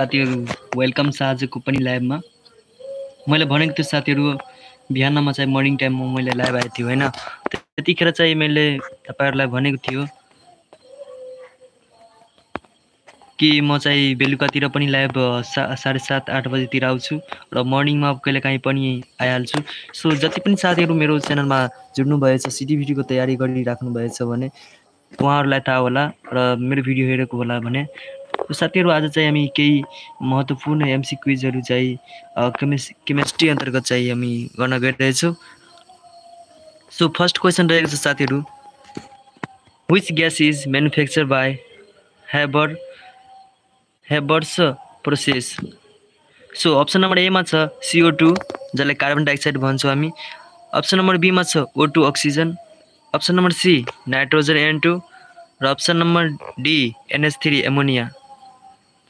साथीहरु वेलकम छ आजको पनि लाइभमा। मैले भनेको थिएँ साथीहरु बिहानमा चाहिँ मर्निङ टाइममा मैले लाइभ आएको थियो हैन, त्यतिखेर चाहिँ मैले तपाईहरुलाई भनेको थियो कि म चाहिँ बेलुकातिर पनि लाइभ 7:30-8 बजेतिर आउँछु र मर्निङमा कहिलेकाहीँ पनि आइहाल्छु। सो जति पनि साथीहरु मेरो च्यानलमा जुड्नु भएछ, सिडी भिडियोको तयारी गरिराख्नु भएछ भने उहाँहरुलाई थाहा होला र मेरो भिडियो हेरेको होला भने। तो साथीहरु आज चाहिँ हामी केही महत्त्वपूर्ण एमसी क्विजहरु चाहिँ केमिस्ट्री अन्तर्गत चाहिँ हामी गर्न गइरहेछौं। सो फर्स्ट क्वेशन रहेको छ साथीहरु, which gas is manufacture by Haber's process. So option number A मा छ CO2 जसलाई कार्बन डाइअक्साइड भन्छौं हामी, अप्सन नम्बर बी मा छ O2 oxygen, option number C nitrogen N2 र option number D NH3 ammonia.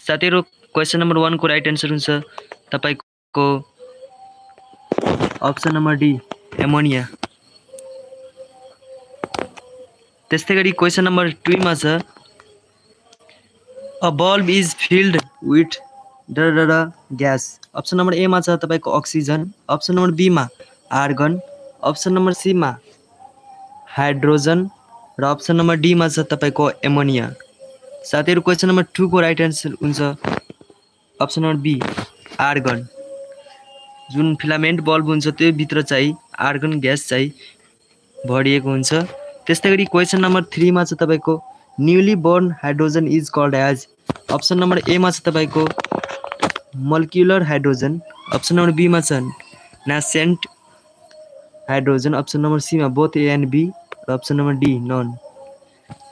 साथीहरु क्वेशन नंबर 1 को राइट आन्सर हुन्छ तपाईको अप्सन नंबर डी अमोनिया। त्यसैगरी क्वेशन नंबर 2 मा छ a bulb is filled with डडडा ग्यास। अप्सन नंबर ए मा छ तपाईको अक्सिजन, अप्सन नंबर बी मा आर्गन, अप्सन नंबर सी मा हाइड्रोजन र अप्सन नंबर डी मा छ तपाईको अमोनिया। साथीहरु क्वेशन नंबर 2 को राइट आन्सर हुन्छ अप्सन नंबर बी आर्गन। जुन फिलामेन्ट बल्ब हुन्छ त्यो भित्र चाहिँ आर्गन ग्यास चाहिँ भरिएको हुन्छ। त्यसैगरी क्वेशन नंबर 3 मा छ तपाईको newly born hydrogen is called as. Option number A मा छ तपाईको molecular hydrogen, option number B मा छ nascent hydrogen, option number C मा बोथ ए एन्ड बी र अप्सन नंबर डी नन।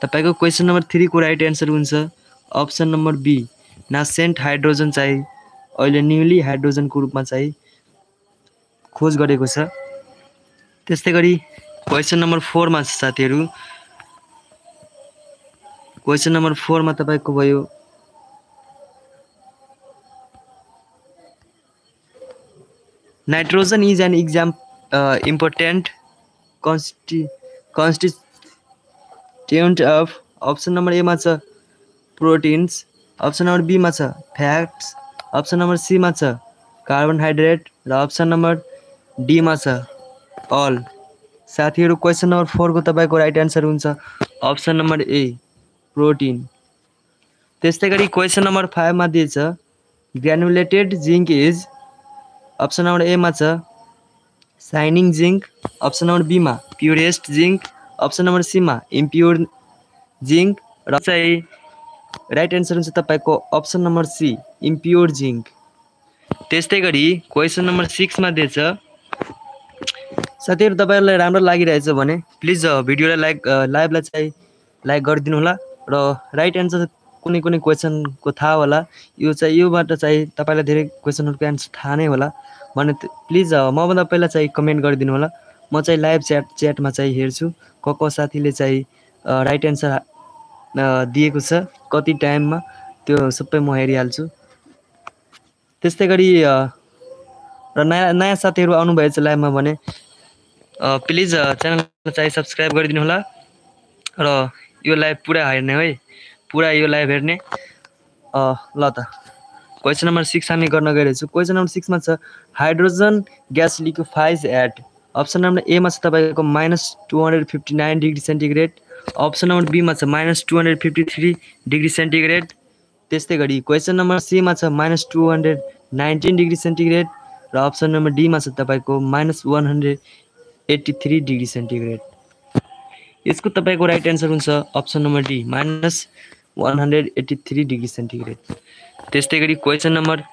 तपाईको क्वेशन नंबर 3 को राइट आन्सर हुन्छ option number B nascent hydrogen चाहिँ अहिले न्यूली हाइड्रोजन को रूपमा चाहिँ खोज गरेको छ। त्यसैगरी क्वेशन नंबर 4 मा साथीहरु, क्वेशन नंबर 4 मा तपाईको भयो nitrogen is an important constituent of. Option number A मा छ प्रोटिन्स, अप्सन नंबर बी मा छ फैट्स, अप्सन नंबर सी मा छ कार्बोहाइड्रेट र अप्सन नंबर डी मा छ अल। साथीहरु क्वेशन नंबर 4 को तपाईको राइट आन्सर हुन्छ अप्सन नंबर ए प्रोटिन। त्यसैगरी क्वेशन नंबर 5 मा दिएछ granulated zinc is. Option number A मा छ shining zinc, option number B मा purest zinc, option number C मा इम्प्योर जिंक र चाहिँ राइट आन्सर हुन्छ तपाईको option number C impure zinc. त्यसैगरी क्वेशन नंबर 6 मा दिएछ साथीहरु, तपाईहरुलाई राम्रो लागिरहेछ भने प्लिज भिडियोलाई लाइभलाई चाहिँ लाइक गरिदिनु होला र राइट आन्सर कुनै कुनै क्वेशनको थाहा होला, यो चाहिँ योबाट चाहिँ तपाईलाई धेरै क्वेशनहरुको आन्सर थाहा नै होला भने प्लिज म भन्दा पहिला चाहिँ कमेन्ट गरिदिनु होला। म चाहिँ लाइभ च्याटमा चाहिँ हेर्छु को साथीले चाहिँ राइट आन्सर दिएको छ कति टाइममा, त्यो सबै म हेरिहाल्छु। त्यसैगरी र नयाँ साथीहरु आउनु भएछ लाइभमा भने प्लिज च्यानललाई चाहिँ सब्स्क्राइब गरिदिनु होला र यो लाइभ पुरा हेर्ने है, पुरा यो लाइभ हेर्ने। ल त क्वेशन नम्बर 6 हामी गर्न गइरहेछौँ। क्वेशन नम्बर 6 मा छ hydrogen gas liquefies at. Option number A मा छ तपाईको -259 degree centigrade, option number B मा छ -253 डिग्री सेन्टिग्रेड, त्यसैगरी क्वेशन नंबर सी मा छ -219 डिग्री सेन्टिग्रेड र अप्सन नंबर डी मा छ तपाईको -183 डिग्री सेन्टिग्रेड। यसको तपाईको राइट आन्सर हुन्छ option number D -183 degree centigrade. त्यसैगरी क्वेशन नंबर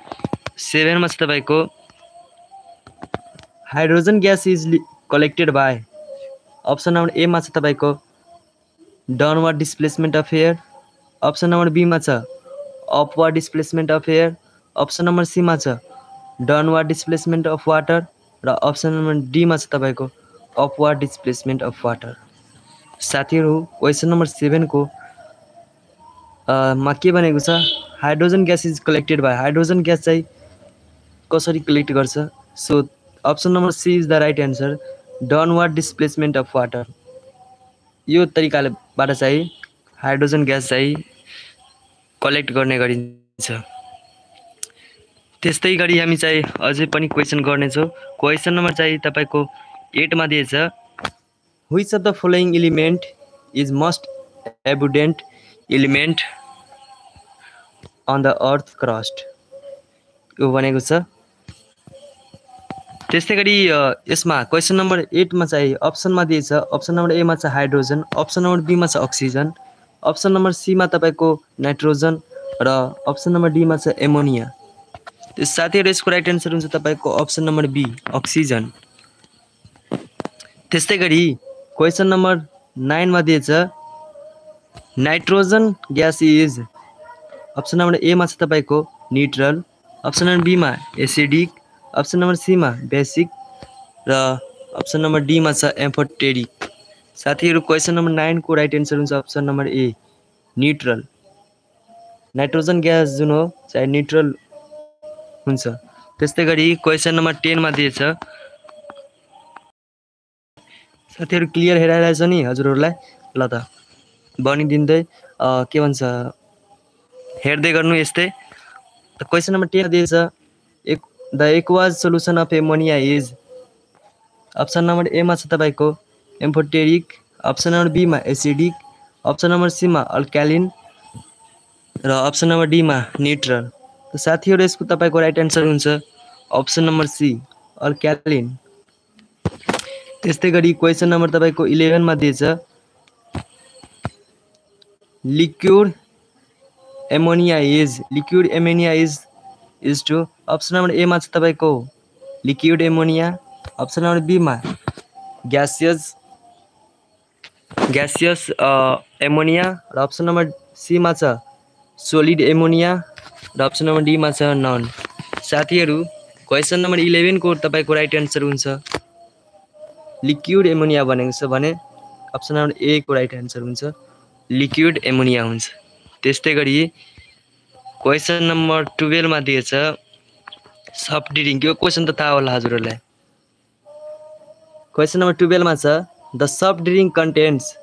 7 मा छ तपाईको hydrogen gas is collected by. Option number A मा छ तपाईको downward displacement of air, option number B मा छ upward displacement of air, option number C मा छ डाउनवर्ड डिस्प्लेसमेन्ट अफ वाटर र अप्सन नंबर डी मा छ तपाईको अपवर्ड डिस्प्लेसमेन्ट अफ वाटर। साथीहरु क्वेशन नंबर 7 को मा के भनेको छ hydrogen gas is collected by, hydrogen gas चाहिँ कसरी कलेक्ट गर्छ। So option number C is the right answer downward displacement of water. यो तरिकाले बाट चाहिँ हाइड्रोजन ग्यास चाहिँ कलेक्ट गर्ने गरिन्छ। त्यस्तै गरी हामी चाहिँ अझै पनि क्वेशन गर्नेछौं। क्वेशन नम्बर चाहिँ तपाईको 8 मा दिएछ, which of the following element is most abundant element on the earth crust, यो भनेको छ। त्यस्तै गरी यसमा क्वेशन नम्बर 8 मा चाहिँ अप्सन मा दिएछ। अप्सन नम्बर ए मा चाहिँ हाइड्रोजन, अप्सन नम्बर बी मा चाहिँ अक्सिजन, अप्सन नम्बर सी मा तपाईको नाइट्रोजन र अप्सन नम्बर डी मा चाहिँ एमोनिया। साथीहरु यसको राइट आन्सर हुन्छ तपाईको अप्सन नम्बर बी अक्सिजन। त्यस्तै गरी क्वेशन नम्बर 9 मा दिएछ, nitrogen gas is, option number A मा छ तपाईको न्यूट्रल, अप्सन नम्बर बी मा एसिडिक, अप्सन नम्बर सी मा बेसिक र अप्सन नम्बर डी मा छ एम्फोटेरिक। साथीहरु क्वेशन नम्बर 9 को राइट आन्सर हुन्छ option number A neutral. Nitrogen gas जुन हो चाहिँ न्यूट्रल हुन्छ। त्यस्तै गरी क्वेशन नम्बर 10 मा दिएछ। साथीहरु क्लियर हेराइरहेछ नि हजुरहरुलाई? ल त बनि दिन्दै के भन्छ हेर्दै गर्नु यस्तै। त क्वेशन नम्बर 10 दिएछ, the aqueous solution of ammonia is, option number A मा छ तपाईको एम्फोटेरिक, अप्सन नम्बर बी मा एसिडिक, अप्सन नम्बर सी मा अल्कालिन र अप्सन नम्बर डी मा न्यूट्रल। तो साथीहरु यसको तपाईको राइट आन्सर हुन्छ अप्सन नम्बर सी अल्कालिन। त्यस्तै गरी क्वेशन नम्बर तपाईको 11 मा दिएछ, liquid ammonia is to, option number A मा छ तपाईको liquid ammonia, option number B मा ग्यासियस एमोनिया र अप्सन नम्बर सी मा छ सोलिड एमोनिया र अप्सन नम्बर डी मा छ नन। साथीहरु क्वेशन नम्बर 11 को तपाईको राइट आन्सर हुन्छ लिक्विड एमोनिया भनेको छ भने अप्सन नम्बर ए को राइट आन्सर हुन्छ लिक्विड एमोनिया हुन्छ। त्यस्तै गरी क्वेशन नम्बर 12 मा दिएछ सफ्ट ड्रिंक, यो क्वेशन त थाहा होला हजुरहरुलाई। क्वेशन नम्बर 12 मा छ the soft drink contains,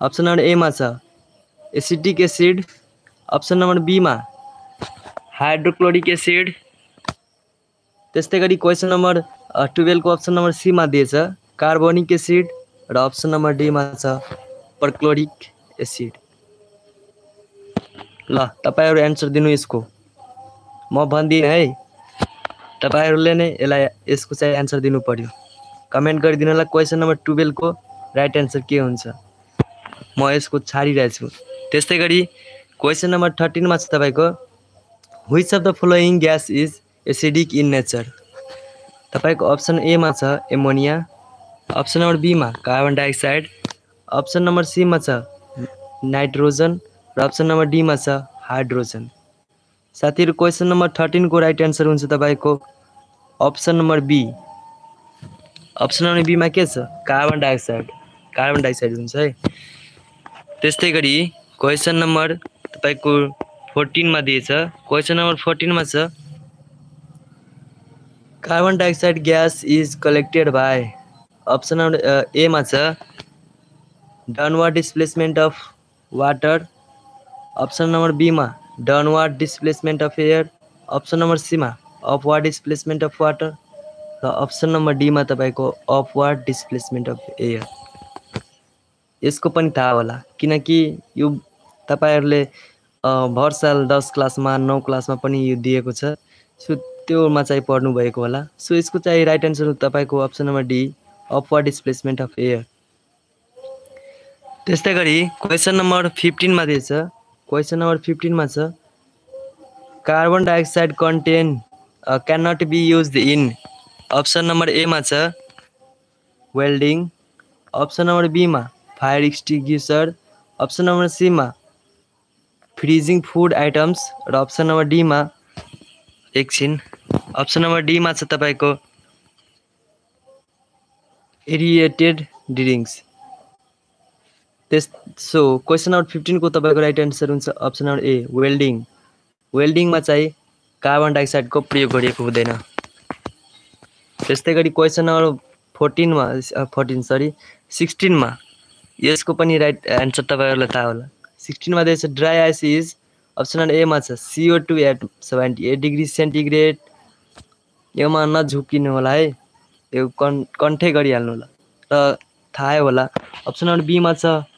option number A मा छ acetic acid, option number B मा हाइड्रोक्लोरिक एसिड। त्यस्तै गरी क्वेशन नम्बर 12 को अप्सन नम्बर सी मा दिएछ कार्बोनिक एसिड र अप्सन नम्बर डी मा छ परक्लोरिक एसिड। ल तपाईहरु आन्सर दिनु यसको, म भन्दिन है, तपाईहरुले नै यसलाई यसको चाहिँ आन्सर दिनु पर्यो। कमेन्ट गरिदिनु होला क्वेशन नम्बर 12 को राइट आन्सर के हुन्छ, म यसको छाडिरहेछु। त्यस्तै गरी क्वेशन नम्बर 13 मा छ तपाईको which of the following gas is acidic in nature, तपाईको अप्सन ए मा छ एमोनिया, अप्सन नम्बर बी मा carbon dioxide, option number C मा छ नाइट्रोजन र अप्सन नम्बर डी मा छ हाइड्रोजन। साथीहरु क्वेशन नम्बर 13 को राइट आन्सर हुन्छ तपाईको option number B. Option number B मा के छ कार्बन डाइअक्साइड हुन्छ है। त्यस्तै गरी क्वेशन नम्बर तपाईको 14 मा दिएछ। क्वेशन नम्बर 14 मा छ carbon dioxide gas is collected by, option number A मा छ downward displacement of water, option number B मा downward displacement of air, option number C मा अपवर्ड डिस्प्लेसमेन्ट अफ वाटर र अप्सन नम्बर डी मा तपाईको upward displacement of air. यसको पनि थाहा होला किनकि यो तपाईहरुले भर साल 10 क्लासमा 9 क्लासमा पनि यो दिएको छ, सो त्योमा चाहिँ पढ्नु भएको होला। सो यसको चाहिँ राइट आन्सर तपाईको option number D upward displacement of air. त्यस्तै गरी क्वेशन नम्बर 15 मा दिएछ। क्वेशन नम्बर 15 मा छ carbon dioxide contain can not be used in, option number A मा छ वेल्डिङ, अप्सन नम्बर बी मा fire extinguisher, option number C मा फ्रीजिङ फूड आइटम्स र अप्सन नम्बर डी मा एकछिन अप्सन नम्बर डी मा छ तपाईको aerated drinks. So question number 15 को तपाईको राइट आन्सर हुन्छ अप्सन नम्बर ए वेल्डिङ। वेल्डिङमा चाहिँ कार्बन डाइअक्साइडको प्रयोग गरिएको हुँदैन। त्यस्तै गरी क्वेशन नम्बर 16 मा यसको पनि राइट आन्सर तपाईहरुलाई थाहा होला। 16 मा दिएछ dry ice is, option M as CO2 at 78 degree centigrade. यो में नझुकिनु होला है, यो कंठै गरिहाल्नु होला र थाहा होला। ऑप्शन नंबर बी में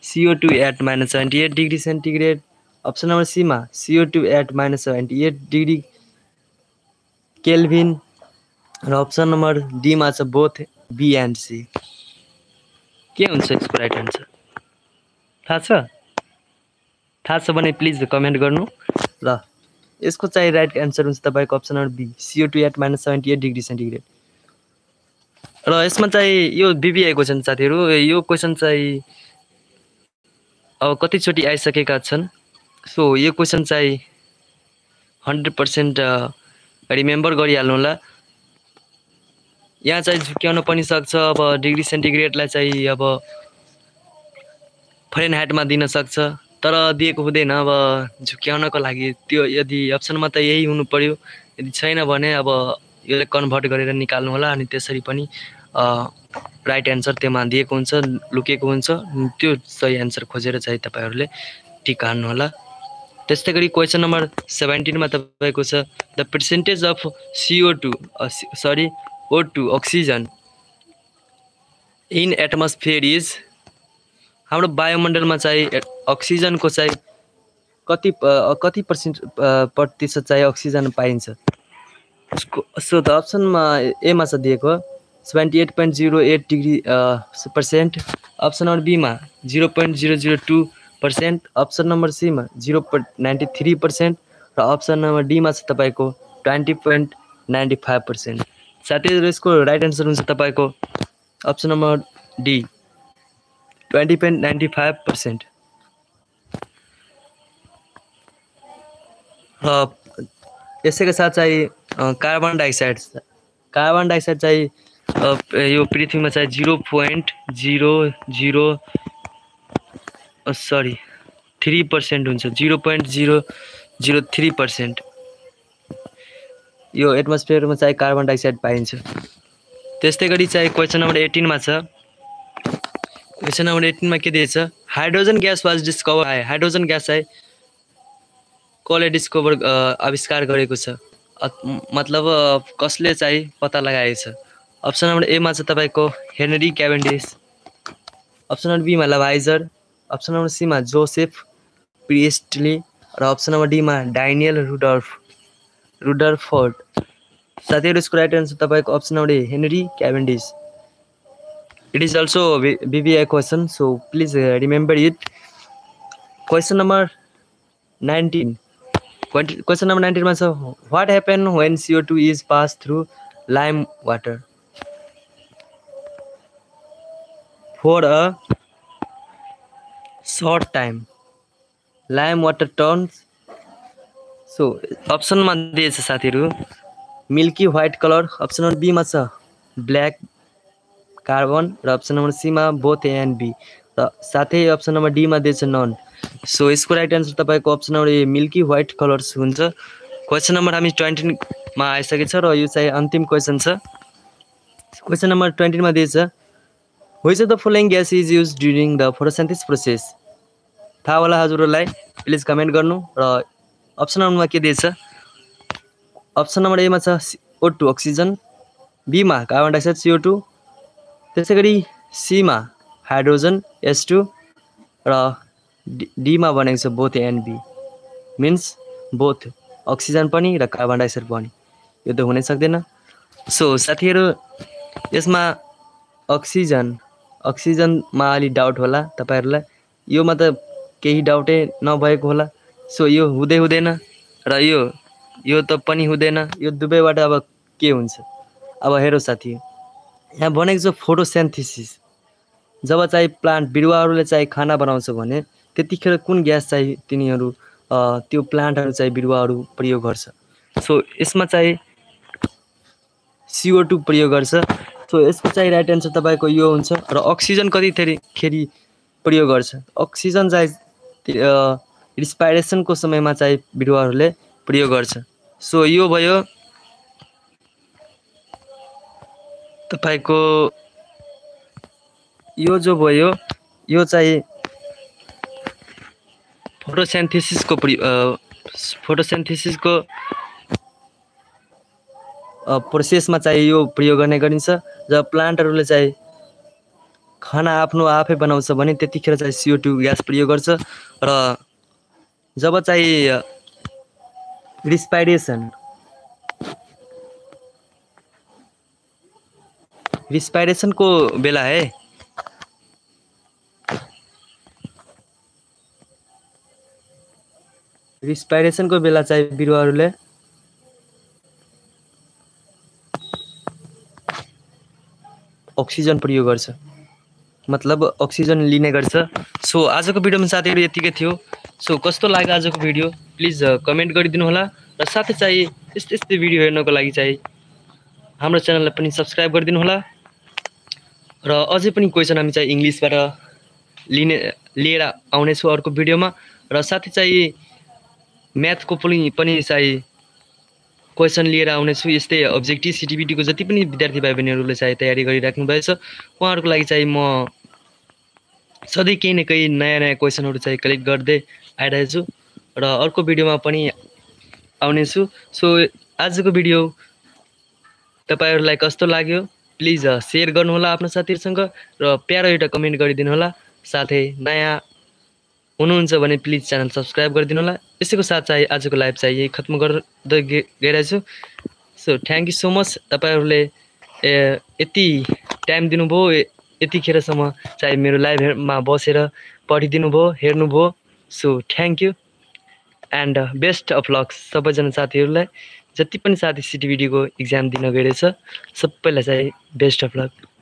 CO2 at -78 degree centigrade. Option number C में CO2 at -78 degree kelvin. Option number D में बोथ बी एंड सी। के हुन्छ यसको राइट आन्सर? थाहा छ भने प्लिज कमेन्ट गर्नु। ल यसको चाहिँ राइट आन्सर हुन्छ तपाईको option number B, CO2 at -78 degree centigrade. र यसमा चाहिँ यो बीबीआई क्वेशन साथीहरु, यो क्वेशन चाहिँ अब कति चोटी आइसकेका छन्। सो यो क्वेशन चाहिँ 100% रिमेम्बर गरिहाल्नु होला। यहाँ चाहिँ झुक्याउन पनि सक्छ, अब डिग्री सेन्टिग्रेडलाई चाहिँ अब फारेनहाइटमा दिन सक्छ, तर दिएको हुँदैन। अब झुक्याउनको लागि त्यो यदि अप्सनमा त यही हुनु पर्यो, यदि छैन भने अब यसले कन्भर्ट गरेर निकाल्नु होला। अनि त्यसरी पनि राइट आन्सर त्यसमा दिएको हुन्छ, लुकेको हुन्छ, त्यो सही आन्सर खोजेर चाहिँ तपाईहरुले टिक हान्नु होला। त्यस्तै गरी क्वेशन नम्बर 17 मा तपाईको छ the percentage of O2 oxygen in atmosphere is। हाम्रो वायुमण्डल में चाहिए ऑक्सीजन को चाहिए कति प्रतिशत चाहिए ऑक्सीजन पाइन्छ। सो द ऑप्शन में ए में दिएको 78.08% ऑप्शन नंबर बी में 0.002%, ऑप्शन नंबर सी में 0.93% र ऑप्शन नंबर डी में तपाईको 20.95%। साथीहरु यसको राइट आन्सर हुन्छ तपाईको अप्सन नम्बर डी 20.95%। यसैका साथ चाहिँ कार्बन डाइअक्साइड चाहिँ यो पृथ्वीमा चाहिँ 0.003% हुन्छ, 0.003%। यो एटमोस्फियर में चाहे कार्बन डाइअक्साइड पाइन्छ। त्यस्तै गरी चाहे क्वेश्चन नंबर 18 में के दिएछ hydrogen gas was discover. Hydrogen gas है कसले डिस्कवर आविष्कार गरेको छ, मतलब कसले चाहिँ पता लगाएको छ। अप्सन नंबर ए में तपाईको Henry Cavendish, option number B में लवाइजर, अप्सन नंबर सी में जोसेफ प्रिएस्टली र अप्सन नंबर डी में डानियल रुडरफोर्ड। साथीहरु यसको राइट आन्सर तपाईको option number A Henry Cavendish. It is also VVI question, so please remember it. Question number 19 मा छ what happen when CO2 is pass through lime water for a short time, lime water turns. So option में दिए साथीहरु milky white colour, option number B में black carbon र option number C में both A and B र साथै option number D में दिए नन। सो इसको राइट आन्सर तपाईको option number A milky white colours हुन्छ। क्वेशन नंबर हामी 20 मा आइसकेछ र यो चाहिँ अन्तिम क्वेशन छ। क्वेशन नंबर 20 मा दिए which of the following gas is used during the photosynthesis process. थाहा होला हजुरहरुलाई, प्लिज कमेन्ट गर्नु। र ऑप्शन नंबर में के दिएछ ऑप्शन नंबर ए में O2 ऑक्सीजन, बी में कार्बन डाइअक्साइड CO2, त्यसैगरी सी में हाइड्रोजन H2 र डी में बनेको छ both and B, means both oxygen पनि र कार्बन डाइअक्साइड पनि। यो त हुनै सक्दैन। सो साथीहरु यसमा ऑक्सीजन में अलि डाउट होला तपाईहरुलाई, यो में त केही डाउटै नभएको होला। सो यो हुँदै हुँदैन र यो त पनि हुँदैन, यो दुबैबाट अब के हुन्छ? अब हेरौँ साथी, यहाँ भनेको छ फोटोसिन्थेसिस। जब चाहिँ प्लान्ट बिरुवाहरूले चाहिँ खाना बनाउँछ भने त्यतिखेर कुन ग्यास चाहिँ तिनीहरू त्यो प्लान्टहरू चाहिँ बिरुवाहरू प्रयोग गर्छ। सो यसमा चाहिँ CO2 प्रयोग गर्छ। सो यसको चाहिँ राइट आन्सर तपाईको यो हुन्छ। र ऑक्सिजन कतिखेर प्रयोग गर्छ? ऑक्सिजन चाहिँ रिस्पाइरेशन को समय में चाहे बिरुवाहरूले प्रयोग गर्छ। सो यो भयो तपाईको यो जो भयो यो चाहिँ फोटोसिन्थेसिस को फोटोसिन्थेसिस को प्रोसेस में चाहिए यो प्रयोग गर्ने गरिन्छ। जब प्लान्टहरुले चाहिँ खाना आफ्नो आफै बनाउँछ भने त्यतिखेर चाहिँ CO2 ग्यास प्रयोग गर्छ र जब चाहिँ रिस्पाइरेशन को बेला है रिस्पाइरेशन को बेला चाहिँ बिरुवाहरुले ऑक्सीजन प्रयोग गर्छ मतलब ऑक्सीजन लिने गर्छ। सो आजको भिडियोमा साथीहरु यतिकै थियो। सो कस्तो लाग्यो आजको भिडियो प्लिज कमेन्ट गरिदिनु होला र साथै चाहिँ यस्तै यस्तै भिडियो हेर्नको लागि चाहिँ हाम्रो च्यानललाई पनि सब्स्क्राइब गरिदिनु होला र अझै पनि क्वेशन हामी चाहिँ इंग्लिशबाट लिएर आउने छु अर्को भिडियोमा र साथै चाहिँ म्याथ को पनि चाहिँ क्वेशन लिएर आउने छु। यस्तै ऑब्जेक्टिव सीटीबीटी को जति पनि विद्यार्थी भाइ बहिनीहरुले चाहिँ तयारी गरिराख्नु भएको छ उहाँहरुको लागि चाहिँ म सधैं केही न केही नयाँ नयाँ क्वेशनहरु चाहिँ कलेक्ट गर्दै आइरहेको छु र अर्को भिडियोमा पनि आउने छु। सो आजको भिडियो तपाईहरुलाई कस्तो लाग्यो प्लिज शेयर गर्नु होला आफ्नो साथीहरुसँग र प्यारो एउटा कमेन्ट गरिदिनु होला। साथै नयाँ हुनुहुन्छ भने प्लिज च्यानल सब्स्क्राइब गरिदिनु होला। यसैको साथ चाहिँ आजको लाइभ चाहिँ यही खत्म गर्दै गइरहेछु। So thank you so much तपाईहरुले यति टाइम दिनुभयो यतिखेरसम्म चाहिँ मेरो लाइभमा बसेर पढिदिनु भयो हेर्नु भयो। So thank you and best of luck सबैजना साथीहरुलाई जति पनि साथी सीटीबीटी को एक्जाम दिन गइरहेछ सबैलाई चाहिँ बेस्ट अफ लक।